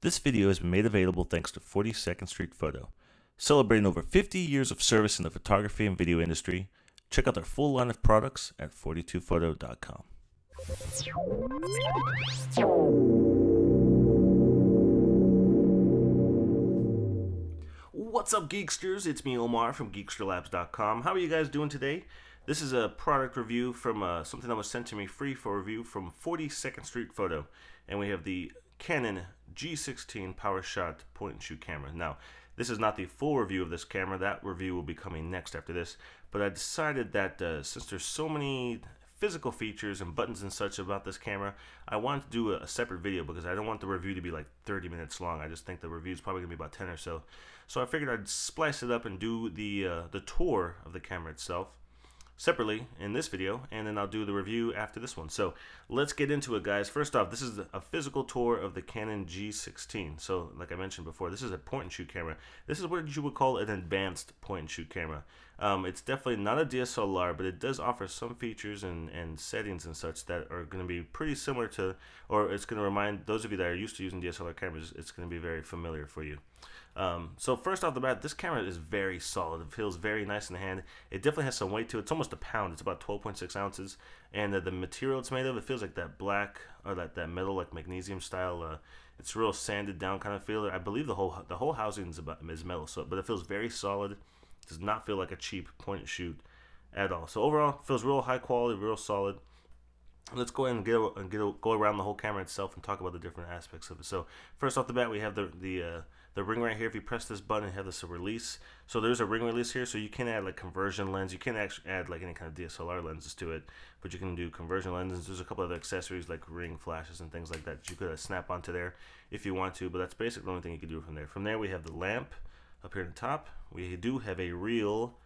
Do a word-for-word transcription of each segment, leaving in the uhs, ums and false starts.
This video has been made available thanks to forty-second Street Photo. Celebrating over fifty years of service in the photography and video industry, check out their full line of products at forty-two photo dot com. What's up, Geeksters? It's me, Omar, from geekster labs dot com. How are you guys doing today? This is a product review from uh, something that was sent to me free for review from forty-second Street Photo. And we have the Canon G sixteen PowerShot point-and-shoot camera. Now, this is not the full review of this camera. That review will be coming next after this. But I decided that uh, since there's so many physical features and buttons and such about this camera, I wanted to do a, a separate video because I don't want the review to be like thirty minutes long. I just think the review is probably gonna be about ten or so. So I figured I'd splice it up and do the uh, the tour of the camera itself separately in this video, and then I'll do the review after this one. So let's get into it, guys. First off, this is a physical tour of the Canon G sixteen. So like I mentioned before, this is a point-and-shoot camera. This is what you would call an advanced point-and-shoot camera. Um, it's definitely not a D S L R, but it does offer some features and, and settings and such that are going to be pretty similar to, or it's going to remind those of you that are used to using D S L R cameras, it's going to be very familiar for you. Um, so first off the bat, this camera is very solid. It feels very nice in the hand. It definitely has some weight to it. It's almost a pound. It's about twelve point six ounces. And uh, the material it's made of, it feels like that black, or that, that metal, like magnesium style. Uh, it's real sanded down kind of feel. I believe the whole the whole housing is, about, is metal, so, but it feels very solid. It does not feel like a cheap point and shoot at all. So overall, it feels real high quality, real solid. Let's go ahead and, get, and get, go around the whole camera itself and talk about the different aspects of it. So first off the bat, we have the the, uh, the ring right here. If you press this button, you have this release. So there's a ring release here, so you can add like conversion lens. You can't actually add like any kind of D S L R lenses to it, but you can do conversion lenses. There's a couple other accessories like ring flashes and things like that, that you could uh, snap onto there if you want to, but that's basically the only thing you can do from there. From there, we have the lamp up here on the top. We do have a real...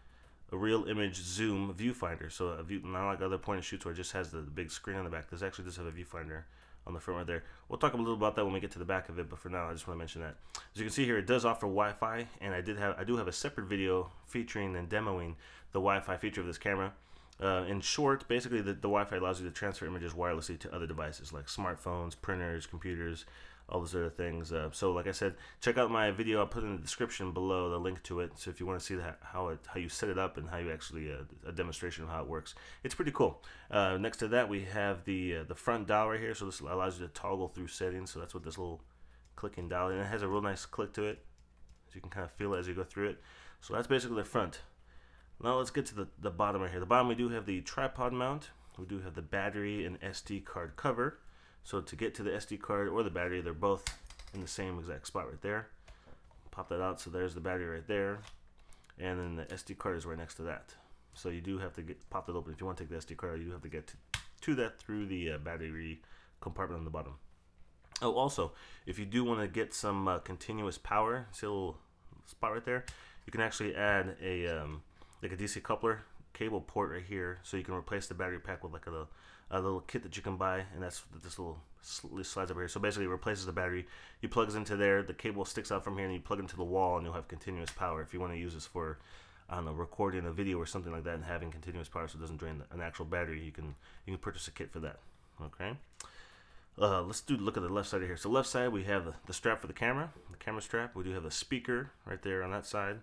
a real image zoom viewfinder, so a view, not like other point and shoots where it just has the big screen on the back. This actually does have a viewfinder on the front right there. We'll talk a little about that when we get to the back of it, but for now I just want to mention that. As you can see here, it does offer Wi-Fi, and I did have I do have a separate video featuring and demoing the Wi-Fi feature of this camera. Uh, in short, basically the, the Wi-Fi allows you to transfer images wirelessly to other devices like smartphones, printers, computers, all those other things. Uh, so like I said, check out my video. I'll put in the description below the link to it. So if you want to see that, how it, how you set it up and how you actually uh, a demonstration of how it works, it's pretty cool. Uh, next to that, we have the uh, the front dial right here. So this allows you to toggle through settings. So that's what this little clicking dial, and it has a real nice click to it. So you can kind of feel it as you go through it. So that's basically the front. Now let's get to the, the bottom right here. The bottom, we do have the tripod mount. We do have the battery and S D card cover. So to get to the S D card or the battery, they're both in the same exact spot right there. Pop that out, so there's the battery right there. And then the S D card is right next to that. So you do have to get, pop that open. If you want to take the S D card, you do have to get to, to that through the uh, battery compartment on the bottom. Oh, also, if you do want to get some uh, continuous power, see a little spot right there? You can actually add a, um, like a D C coupler cable port right here, so you can replace the battery pack with like a, a little kit that you can buy, and that's this little slides over here. So basically it replaces the battery, you plugs into there, the cable sticks out from here, and you plug into the wall, and you'll have continuous power if you want to use this for, I don't know, recording a video or something like that and having continuous power so it doesn't drain an actual battery. You can you can purchase a kit for that. Okay, uh, let's do look at the left side here. So left side, we have the strap for the camera, the camera strap. We do have a speaker right there on that side.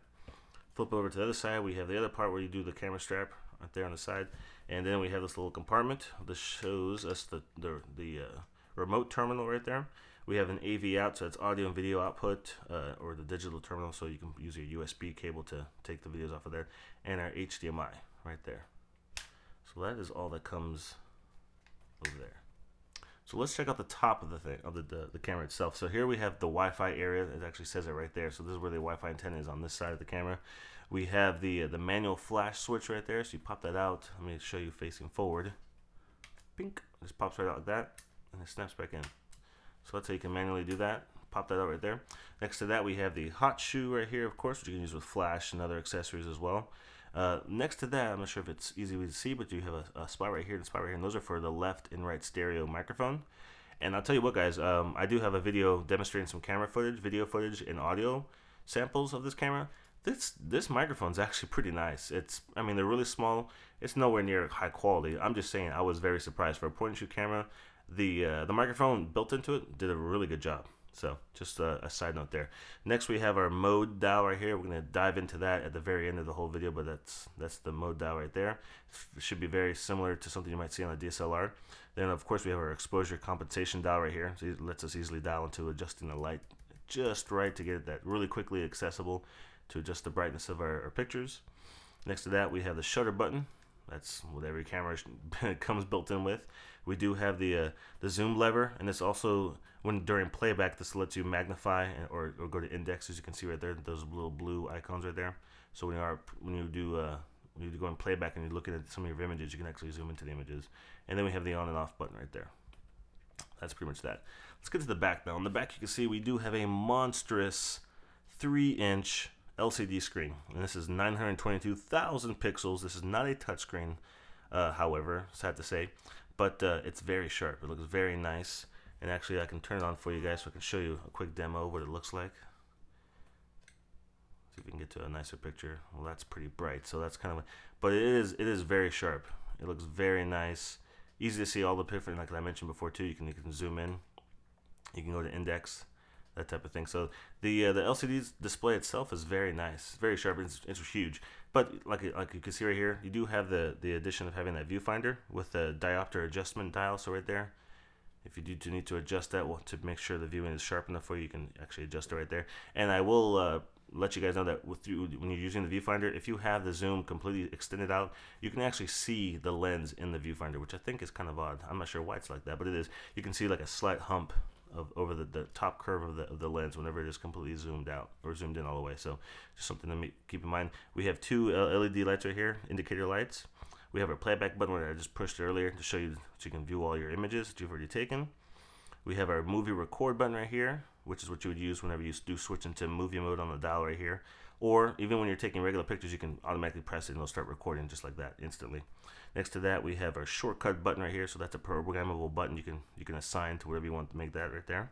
Flip over to the other side, we have the other part where you do the camera strap right there on the side, and then we have this little compartment. This shows us the the, the uh, remote terminal right there. We have an A V out, so that's audio and video output, uh, or the digital terminal, so you can use your U S B cable to take the videos off of there, and our H D M I right there. So that is all that comes over there. So let's check out the top of the thing, of the, the, the camera itself. So here we have the Wi-Fi area. It actually says it right there. So this is where the Wi-Fi antenna is on this side of the camera. We have the, uh, the manual flash switch right there. So you pop that out. Let me show you facing forward. Pink. Just pops right out like that, and it snaps back in. So that's how you can manually do that. Pop that out right there. Next to that, we have the hot shoe right here, of course, which you can use with flash and other accessories as well. Uh, next to that, I'm not sure if it's easy to see, but you have a, a spot right here and a spot right here, and those are for the left and right stereo microphone. And I'll tell you what, guys, um, I do have a video demonstrating some camera footage, video footage, and audio samples of this camera. This this microphone's actually pretty nice. It's, I mean, they're really small. It's nowhere near high quality. I'm just saying, I was very surprised for a point-and-shoot camera. The uh, the microphone built into it did a really good job. So just a, a side note there. Next we have our mode dial right here. We're going to dive into that at the very end of the whole video, but that's that's the mode dial right there. It should be very similar to something you might see on a D S L R. Then of course we have our exposure compensation dial right here. So it lets us easily dial into adjusting the light just right to get it that really quickly accessible to adjust the brightness of our, our pictures. Next to that we have the shutter button. That's what every camera comes built in with. We do have the uh, the zoom lever, and this also, when during playback, this lets you magnify and, or, or go to index, as you can see right there, those little blue icons right there. So when you are when you do uh, when you go in playback and you're looking at some of your images, you can actually zoom into the images. And then we have the on and off button right there. That's pretty much that. Let's get to the back now. On the back, you can see we do have a monstrous three inch L C D screen, and this is nine hundred twenty-two thousand pixels. This is not a touchscreen, uh, however, sad to say, but uh, it's very sharp. It looks very nice, and actually I can turn it on for you guys so I can show you a quick demo of what it looks like. See if we can get to a nicer picture. Well, that's pretty bright, so that's kind of, but it is it is very sharp. It looks very nice, easy to see all the different, like I mentioned before too. You can you can zoom in, you can go to index, that type of thing. So the uh, the L C D display itself is very nice, very sharp. It's, it's huge. But like like you can see right here, you do have the the addition of having that viewfinder with the diopter adjustment dial. So right there, if you do, do need to adjust that well, to make sure the viewing is sharp enough for you, you can actually adjust it right there. And I will uh, let you guys know that with you, when you're using the viewfinder, if you have the zoom completely extended out, you can actually see the lens in the viewfinder, which I think is kind of odd. I'm not sure why it's like that, but it is. You can see like a slight hump Of, over the, the top curve of the, of the lens whenever it is completely zoomed out or zoomed in all the way. So just something to keep in mind. We have two L E D lights right here, indicator lights. We have our playback button where I just pushed earlier to show you so you can view all your images that you've already taken. We have our movie record button right here, which is what you would use whenever you do switch into movie mode on the dial right here. Or even when you're taking regular pictures, you can automatically press it and it'll start recording just like that instantly. Next to that, we have our shortcut button right here. So that's a programmable button. You can you can assign to whatever you want to make that right there.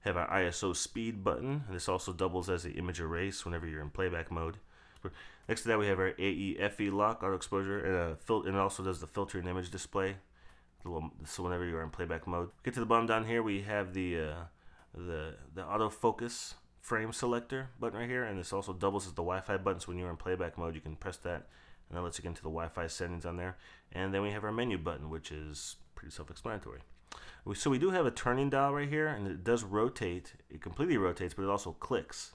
Have our I S O speed button, and this also doubles as the image erase whenever you're in playback mode. Next to that, we have our A E F E lock, auto exposure, and, a fil and it also does the filter and image display. Little, so whenever you're in playback mode. Get to the bottom down here, we have the uh, the the autofocus frame selector button right here, and this also doubles as the Wi-Fi button. So when you're in playback mode, you can press that, and that lets you get into the Wi-Fi settings on there. And then we have our menu button, which is pretty self-explanatory. We, so we do have a turning dial right here, and it does rotate. It completely rotates, but it also clicks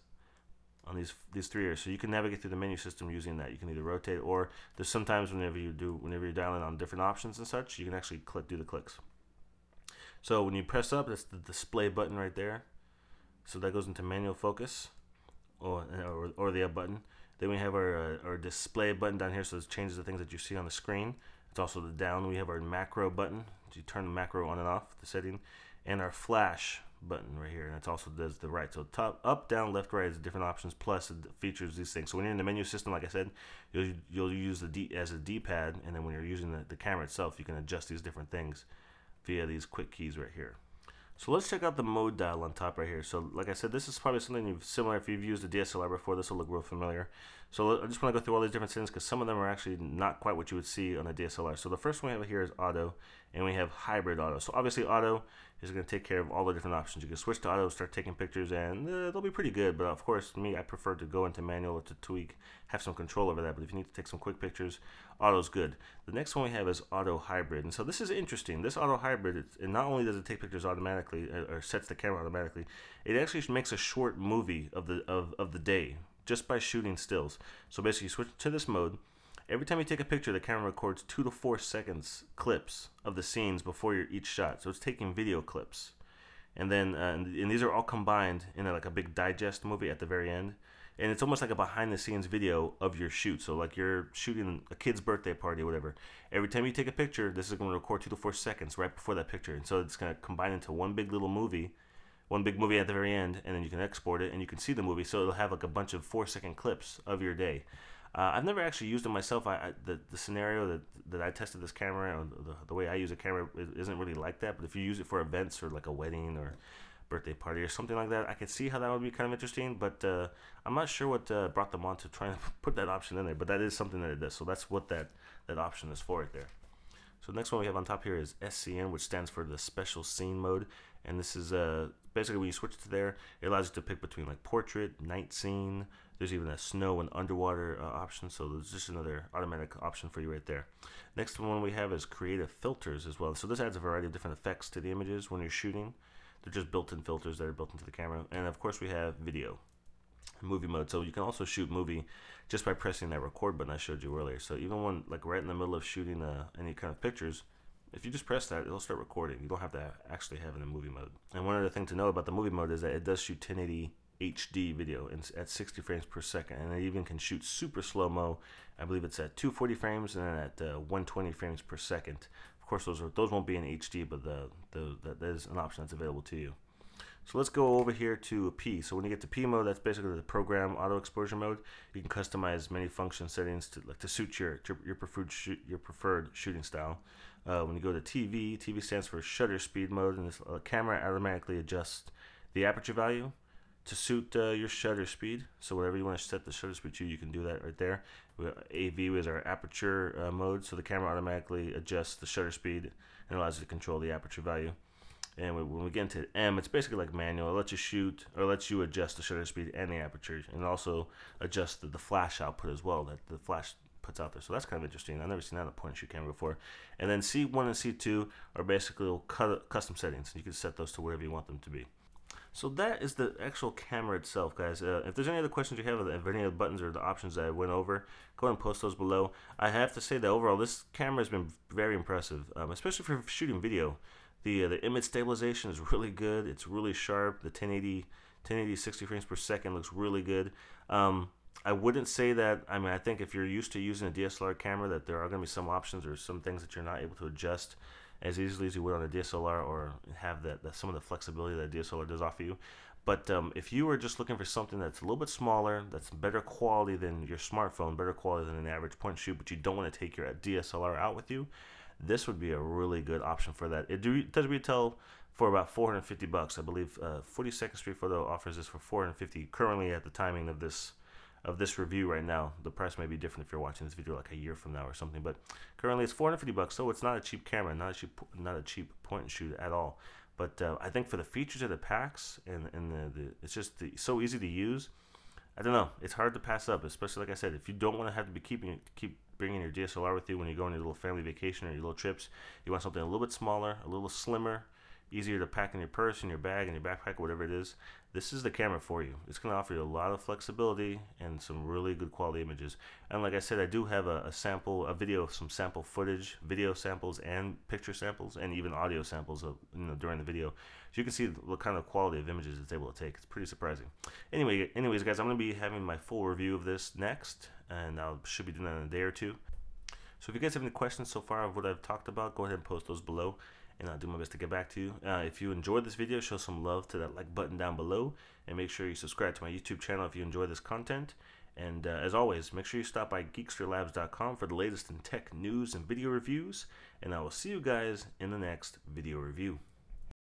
on these these three areas. So you can navigate through the menu system using that. You can either rotate, or there's sometimes whenever you do, whenever you're dialing on different options and such, you can actually click do the clicks. So when you press up, that's the display button right there. So that goes into manual focus, or, or, or the up button. Then we have our, uh, our display button down here, so it changes the things that you see on the screen. It's also the down. We have our macro button. So you turn the macro on and off, the setting. And our flash button right here, and it also does the right. So top, up, down, left, right is different options, plus it features these things. So when you're in the menu system, like I said, you'll, you'll use the D as a D-pad, and then when you're using the, the camera itself, you can adjust these different things via these quick keys right here. So let's check out the mode dial on top right here. So like I said, this is probably something you've similar. If you've used a D S L R before, this will look real familiar. So I just want to go through all these different settings because some of them are actually not quite what you would see on a D S L R. So the first one we have here is auto, and we have hybrid auto. So obviously auto is going to take care of all the different options. You can switch to auto, start taking pictures, and uh, they'll be pretty good. But of course, me, I prefer to go into manual to tweak, have some control over that. But if you need to take some quick pictures, auto's good. The next one we have is auto hybrid. And so this is interesting. This auto hybrid, it's, and not only does it take pictures automatically, or sets the camera automatically, it actually makes a short movie of the of, of the day just by shooting stills. So basically you switch to this mode. Every time you take a picture, the camera records two to four seconds clips of the scenes before your each shot. So it's taking video clips, and then uh, and, and these are all combined in a, like a big digest movie at the very end. And it's almost like a behind the scenes video of your shoot. So like you're shooting a kid's birthday party or whatever. Every time you take a picture, this is going to record two to four seconds right before that picture. And so it's going to combine into one big little movie, one big movie at the very end, and then you can export it and you can see the movie. So it'll have like a bunch of four second clips of your day. Uh, I've never actually used it myself. I, I the, the scenario that, that I tested this camera, or the, the way I use a camera isn't really like that. But if you use it for events or like a wedding or birthday party or something like that, I could see how that would be kind of interesting, but uh, I'm not sure what uh, brought them on to try and put that option in there, but that is something that it does. So that's what that that option is for right there. So the next one we have on top here is S C N, which stands for the special scene mode, And this is uh, basically when you switch to there, it allows you to pick between like portrait, night scene. There's even a snow and underwater uh, option. So there's just another automatic option for you right there. Next one we have is creative filters as well. So this adds a variety of different effects to the images when you're shooting. They're just built-in filters that are built into the camera. And of course we have video, movie mode. So you can also shoot movie just by pressing that record button I showed you earlier. So even when like right in the middle of shooting uh, any kind of pictures, if you just press that, it'll start recording. You don't have to actually have it in movie mode. And one other thing to know about the movie mode is that it does shoot ten eighty H D video at sixty frames per second, and it even can shoot super slow-mo. I believe it's at two forty frames and then at uh, one twenty frames per second. Of course, those are, those won't be in H D, but the, the, the, that is an option that's available to you. So let's go over here to P. So when you get to P mode, that's basically the program auto exposure mode. You can customize many function settings to like to suit your to your preferred shoot, your preferred shooting style. Uh, when you go to T V, T V stands for shutter speed mode, and this uh, camera automatically adjusts the aperture value to suit uh, your shutter speed. So whatever you want to set the shutter speed to, you can do that right there. A V is our aperture uh, mode, so the camera automatically adjusts the shutter speed and allows you to control the aperture value. And when we get into M, it's basically like manual. It lets you shoot, or lets you adjust the shutter speed and the aperture, and also adjust the, the flash output as well, that the flash puts out there. So that's kind of interesting. I've never seen that on a point-and-shoot camera before. And then C one and C two are basically custom settings. You can set those to whatever you want them to be. So that is the actual camera itself, guys. Uh, if there's any other questions you have, if any of the buttons or the options that I went over, go ahead and post those below. I have to say that overall, this camera has been very impressive, um, especially for shooting video. The, uh, the image stabilization is really good. It's really sharp. The ten eighty, ten eighty sixty frames per second looks really good. Um, I wouldn't say that, I mean, I think if you're used to using a D S L R camera that there are going to be some options or some things that you're not able to adjust as easily as you would on a D S L R, or have that, that some of the flexibility that a D S L R does offer you. But um, if you are just looking for something that's a little bit smaller, that's better quality than your smartphone, better quality than an average point shoot, but you don't want to take your D S L R out with you, this would be a really good option for that. It, do, it does retail for about four hundred fifty bucks, I believe. Uh, forty-second Street Photo offers this for four hundred fifty currently at the timing of this of this review right now. The price may be different if you're watching this video like a yeyear from now or something, but currently it's four hundred fifty bucks. So it's not a cheap camera, not a cheap, not a cheap point and shoot at all. But uh, I think for the features of the packs and and the, the it's just the, so easy to use. I don't know. It's hard to pass up, especially like I said, if you don't want to have to be keeping keep bringing your D S L R with you when you go on your little family vacation or your little trips. You want something a little bit smaller, a little slimmer, easier to pack in your purse, in your bag, in your backpack, whatever it is. This is the camera for you. It's going to offer you a lot of flexibility and some really good quality images. And like I said, I do have a, a sample, a video of some sample footage, video samples and picture samples, and even audio samples of, you know, during the video. So you can see what kind of quality of images it's able to take. It's pretty surprising. Anyway, anyways, guys, I'm going to be having my full review of this next, and I should be doing that in a day or two. So if you guys have any questions so far of what I've talked about, go ahead and post those below, and I'll do my best to get back to you. Uh, if you enjoyed this video, show some love to that like button down below, and make sure you subscribe to my YouTube channel if you enjoy this content. And uh, as always, make sure you stop by geekster labs dot com for the latest in tech news and video reviews, and I will see you guys in the next video review.